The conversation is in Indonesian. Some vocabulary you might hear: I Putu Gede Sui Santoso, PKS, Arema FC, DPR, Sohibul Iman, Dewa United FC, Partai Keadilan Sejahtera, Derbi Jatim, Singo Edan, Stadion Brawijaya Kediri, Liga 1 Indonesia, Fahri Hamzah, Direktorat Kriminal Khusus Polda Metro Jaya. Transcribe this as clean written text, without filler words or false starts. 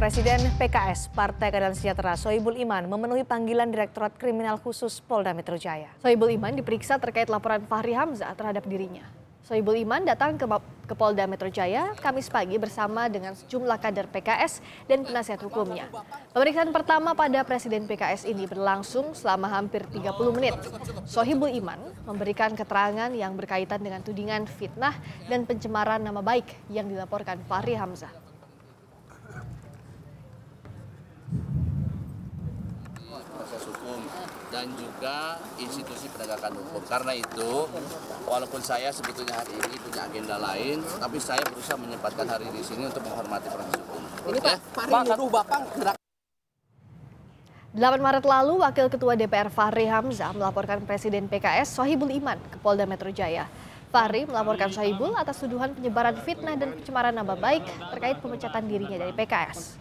Presiden PKS Partai Keadilan Sejahtera Sohibul Iman memenuhi panggilan Direktorat Kriminal Khusus Polda Metro Jaya. Sohibul Iman diperiksa terkait laporan Fahri Hamzah terhadap dirinya. Sohibul Iman datang ke Polda Metro Jaya Kamis pagi bersama dengan sejumlah kader PKS dan penasihat hukumnya. Pemeriksaan pertama pada Presiden PKS ini berlangsung selama hampir 30 menit. Sohibul Iman memberikan keterangan yang berkaitan dengan tudingan fitnah dan pencemaran nama baik yang dilaporkan Fahri Hamzah. Proses hukum dan juga institusi penegakan hukum. Karena itu, walaupun saya sebetulnya hari ini punya agenda lain, tapi saya berusaha menyempatkan hari di sini untuk menghormati proses hukum. Ini Pak, Fahri nuduh Bapak gerak. 8 Maret lalu, Wakil Ketua DPR Fahri Hamzah melaporkan Presiden PKS Sohibul Iman ke Polda Metro Jaya. Fahri melaporkan Sohibul atas tuduhan penyebaran fitnah dan pencemaran nama baik terkait pemecatan dirinya dari PKS.